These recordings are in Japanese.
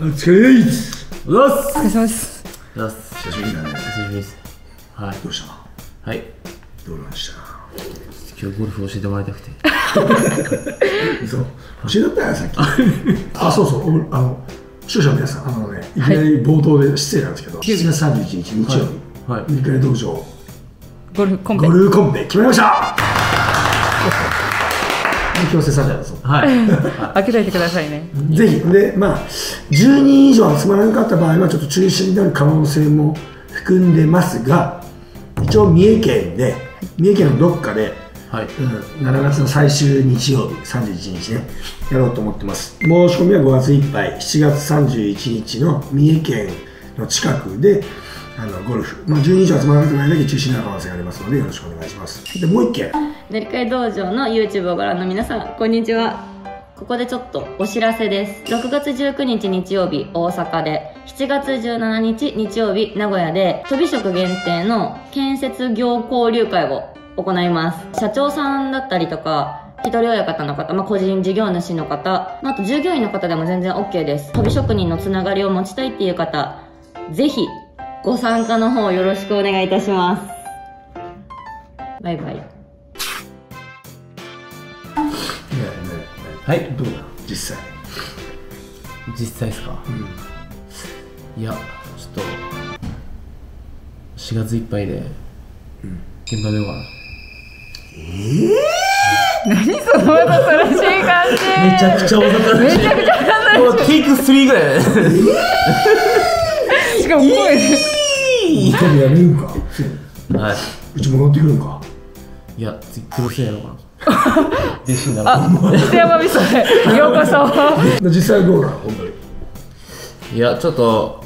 お疲れ様です。お疲れ様です。久しぶりだね。久しぶりです。はい、どうしたの？はい、どうなんしたの？今日ゴルフ教えてもらいたくて。そう、教えたよさっき。あ、そうそう、視聴者の皆さん、いきなり冒頭で失礼なんですけど、7月31日日曜日、日帰り道場ゴルフコンペ、決まりました。強制参加だそう。はい。開けといてくださいね。ぜひで、10人以上集まらなかった場合はちょっと中止になる可能性も含んでますが、一応三重県のどっかで、はい、7月の最終日曜日31日ね、やろうと思ってます。申し込みは5月いっぱい、7月31日の三重県の近くでゴルフ、10人以上集まらないとないだけ中止になる可能性がありますので、よろしくお願いします。で、もう一件、練り会道場の YouTube をご覧の皆さん、こんにちは。ここでちょっとお知らせです。6月19日日曜日大阪で、7月17日日曜日名古屋で、とび職限定の建設業交流会を行います。社長さんだったりとか、一人親方の方、個人事業主の方、あと従業員の方でも全然 OK です。とび職人のつながりを持ちたいっていう方、ぜひご参加の方よろしくお願いいたします。バイバイ。はい、どうだ実際？ですか？うん、いや、ちょっと4月いっぱいで現場出ようかな。何その恐ろしい感じ。めちゃくちゃ恐ろしい。めちゃくちゃ恐ろしい。テイク3ぐらい。しかも声で一人やめるんか。はい、うちも乗ってくるんか。いや、絶対来ないのかな。自信だな。やばいっすね。ようこそ。実際どうなの？本当に。いや、ちょっと、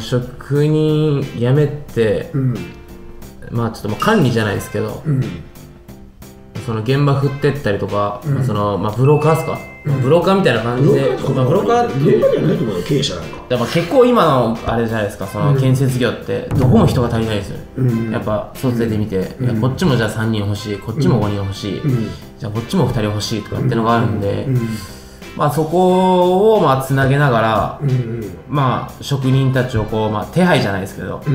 職人辞めて、ちょっと管理じゃないですけど、その現場振ってったりとか、そのブローカーっすか、ブローカーみたいな感じで、ブローカーっていう経営者なんか。やっぱ結構今のあれじゃないですか、その建設業ってどこも人が足りないですよね。やっぱそう出てみて、こっちもじゃあ3人欲しい、こっちも5人欲しい、じゃあこっちも2人欲しいとかってのがあるんで、そこをつなげながら、職人たちをこう、手配じゃないですけど、だけど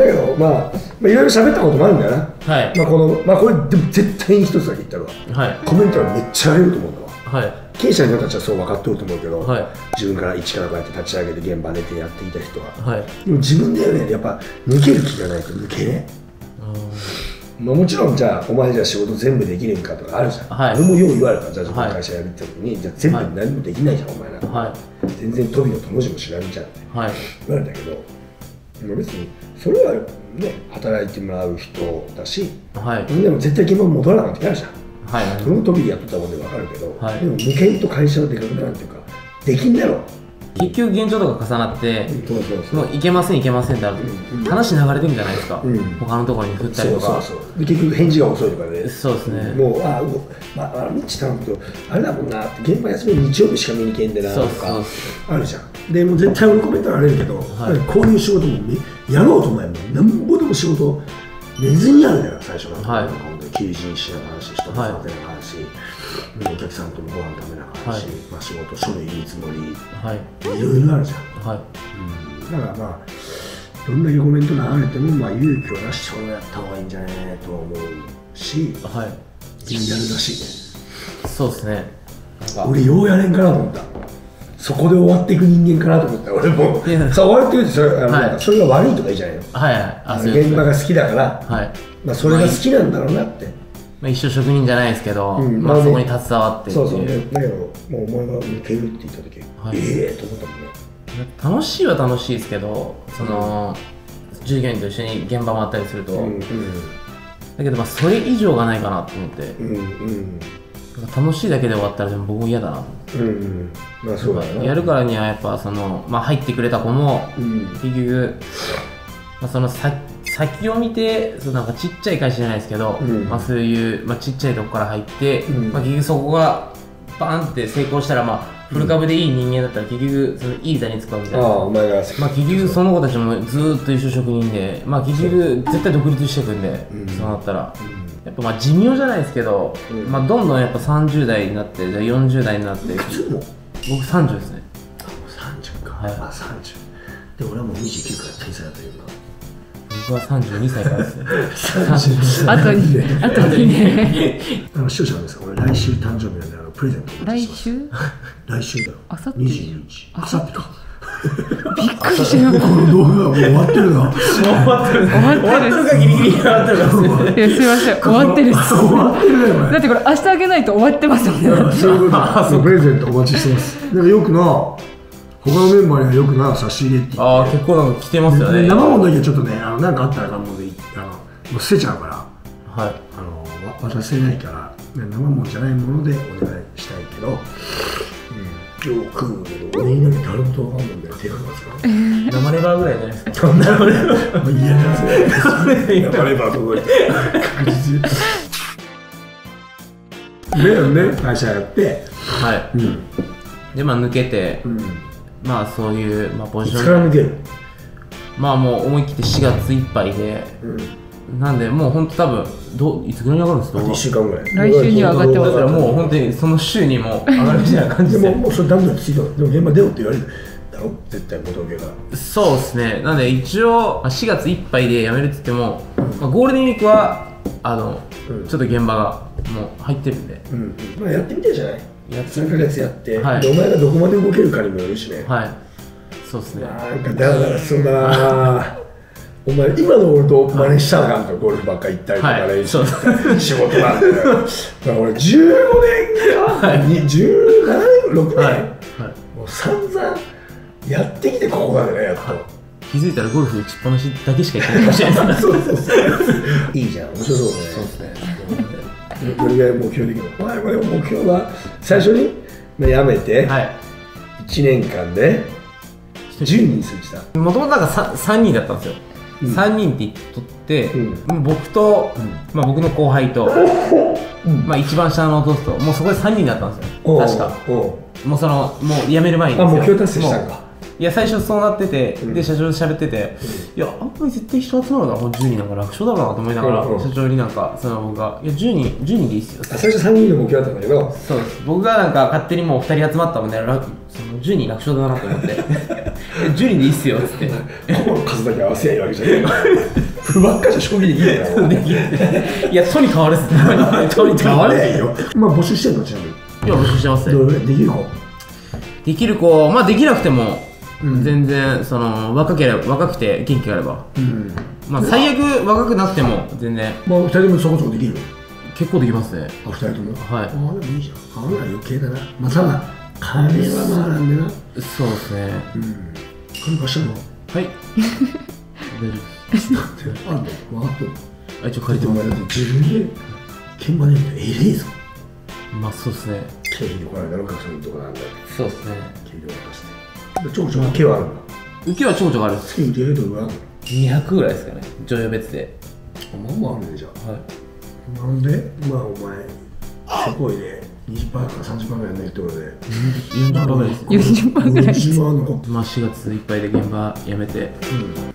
いろいろ喋ったこともあるんだよな。はい、これでも絶対に一つだけ言ったら、はい、コメントはめっちゃあり得ると思うんだわ。はい、経営者の人たちはそう分かっておると思うけど、はい、自分から一からこうやって立ち上げて現場出てやっていた人は、はい、でも自分だよね、やっぱ抜ける気がないと抜けね。もちろん、じゃあお前じゃあ仕事全部できるんかとかあるじゃん。俺もよう言われた。じゃあ自分の会社やるって時に、じゃあ全部何もできないじゃんお前なんか、全然とびのともじも知らんじゃんって言われたけど、別にそれはね、働いてもらう人だし、でも絶対現場戻らなきゃいけないじゃん。それもとびやってたもんで分かるけど、でも無限と会社の出かけなんていうかできんだろ。結局現状とか重なって、もういけませんいけませんってある、話流れてるんじゃないですか。他のところに振ったりとか、結局返事が遅いとかね。そうですね。もうあみちたんとあれだもんな、現場休み日曜日しか見に行けんでなとかあるじゃん。でも絶対俺コメントあれるけど、こういう仕事もねやろうと思えばなんぼでも仕事寝ずにやるんだよ。最初は求人誌の話、人の話の話、お客さんともご飯食べながらし、仕事書類見積もり、いろいろあるじゃん。だからどんだけコメント流れても勇気を出してやった方がいいんじゃないとは思うし、やるらしいね。そうですね。俺ようやれんかなと思った。そこで終わっていく人間かなと思った俺も。終わっていくってそれが悪いとかいいじゃないの。現場が好きだからそれが好きなんだろうなって。一生職人じゃないですけど、そこに携わってっていう。そうそう、だけどもうお前が抜けるって言った時、ええと思ったもんね。楽しいは楽しいですけど、その従業員と一緒に現場回ったりすると、だけどそれ以上がないかなと思って、楽しいだけで終わったら僕も嫌だなと思って、やるからにはやっぱその入ってくれた子も結局その先を見て、そう、なんかちっちゃい会社じゃないですけど、そういう、ちっちゃいとこから入って、結局そこがバーンって成功したら、フル株でいい人間だったら結局そのいい座につくわけじゃないですか。結局その子たちもずっと一生職人で、結局絶対独立していくんで、そうなったら、やっぱ寿命じゃないですけど、どんどんやっぱ30代になって、じゃあ40代になって。僕30ですね。あ、もう30か。はい、あ、30。で、俺はもう29から天才だというか。僕は32歳からですね。32歳。あと2年。視聴者なんですか、俺来週誕生日なんで、プレゼント。来週？来週だろ。あさって。22日。あさってか。びっくりしたよ。この動画もう終わってるな。終わってるかギリギリ終わってるか。いや、すいません、終わってる。終わってるよ。だってこれ明日あげないと終わってますよね。そういうこと。プレゼントお待ちしてます。なんかよくな、他のメンバーにはよくな差し入れって。ああ、結構なんか来てますよね。生ものだけはちょっとね、なんかあったら生ものでもう捨てちゃうから。はい。渡せないから生ものじゃないものでお願いしたいけど。今日食うんだけど、俺以外に誰もと分かんないんだよ、手が出ますから生レバーぐらいじゃないですか。生レバー嫌ですね。生レバー届いて確実でよね、会社やって。はい。で、まあ抜けて、まあそういうポジションから抜ける。まあもう思い切って4月いっぱいで、なんでもう本当多分いつぐらいに上がるんですか。1週間ぐらい。来週には上がってます。だからもう本当にその週にも上がるみたいな感じで。もうそれダメだって聞いた。でも現場出ようって言われるだろ絶対元請けが。そうですね。なんで一応4月いっぱいで辞めるって言っても、ゴールデンウィークはちょっと現場がもう入ってるんで。まあやってみたいじゃない。3ヶ月やって、お前がどこまで動けるかにもよるしね。はい。そうですね。なんかだからそんな。お前今の俺と真似したらなんかゴルフばっか行ったりとかね、仕事なんて俺15年か17年6年もう散々やってきてここまでね、やっと気づいたらゴルフ打ちっぱなしだけしか行ってないかもしれない。いいじゃん、面白そうね。そうですね。どれぐらい目標できるの。お前これ目標は最初にやめて1年間で10人にするした。もともとなんか3人だったんですよ。3人って言っとって、僕と、僕の後輩と、一番下の弟と、もうそこで3人だったんですよ、確か。もう辞める前に。あ、目標達成したんか。いや、最初そうなってて、で、社長と喋ってて、いや、あんまり絶対人集まるな、10人なんか楽勝だろうなと思いながら、社長になんか、僕が、いや、10人でいいっすよ。最初3人の目標だったんだけど、そうです。僕がなんか、勝手にもう2人集まったもんで、10人楽勝だなと思って10人でいいっすよっつってこの数だけ合わせやるわけじゃねえからこればっかじゃ将棋でいいんだよ。いや、とに変わるっすね。とに変われんよ。まあ募集してんの。ちなみに今募集してますね。どれできる子。できる子、まあできなくても全然その若くて元気があれば、まあ最悪若くなくても全然。まあ2人ともそこそこできる。結構できますね。あ、2人とも。はい。あ、でもいいじゃん。あ、余計だな。またな金はまだなんでな。そうですね。金貸したの。はい。あんの分かってる。あ、一応借りてもらえる。自分で現場で見たらえれえぞ。まあそうですね。経費でこないだろ、学生のとこなんだよ。そうですね。経費で渡して。ちょこちょこ受けはあるの。受けはちょこちょこある。月に出るとこは200ぐらいですかね。女優別で。まあまああるね、じゃあ。はい。なんでまあお前すごいね。20%から30%ぐらいやんないってことで40%ぐらいですね。40%ぐらいです。まあ4月いっぱいで現場辞めて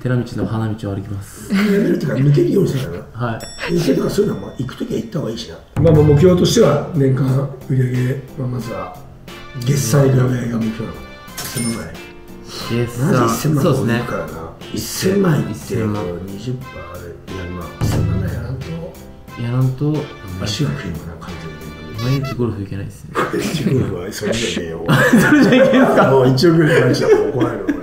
寺道の花道を歩きます。辞めるってか抜けるようにするからな。はい。抜けとかそういうのは行くときは行った方がいいしな。まあ目標としては年間売り上げはまずは月産売り上げが目標なの。1000万円。月産まず1000万円を抜くからな。1000万円って20%で200万。1000万円やらんと足が食いもな感じで毎日ゴルフ行けないですね。ゴルフはそれじゃねえよ。それじゃいけますか。もう1億ぐらい返したら怒られるこれ。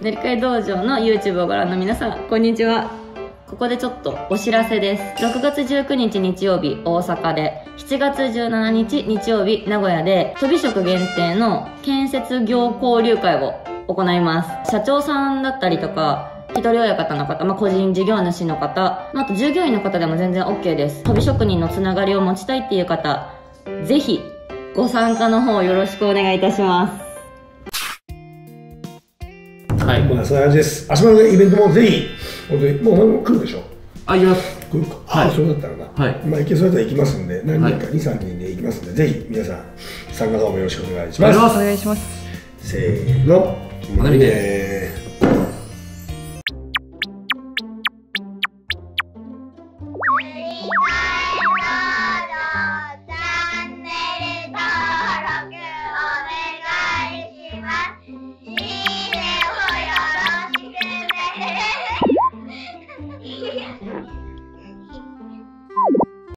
塗り替え道場の YouTube をご覧の皆さん、こんにちは。ここでちょっとお知らせです。6月19日日曜日大阪で、7月17日日曜日名古屋で、とび職限定の建設業交流会を行います。社長さんだったりとか、一人親方の方、個人事業主の方、あと従業員の方でも全然 OK です。とび職人のつながりを持ちたいっていう方、ぜひご参加の方よろしくお願いいたします。はい、もうそんな感じです。あしまのイベントもぜひ、本当にもう何も来るでしょ。あ、行きます。来るか。はい。そうだったらな。はい。まあ行けそうだったら行きますんで、何人か2、3人で行きますんで、ぜひ皆さん参加の方もよろしくお願いします。お願いします。せーの、まなみです。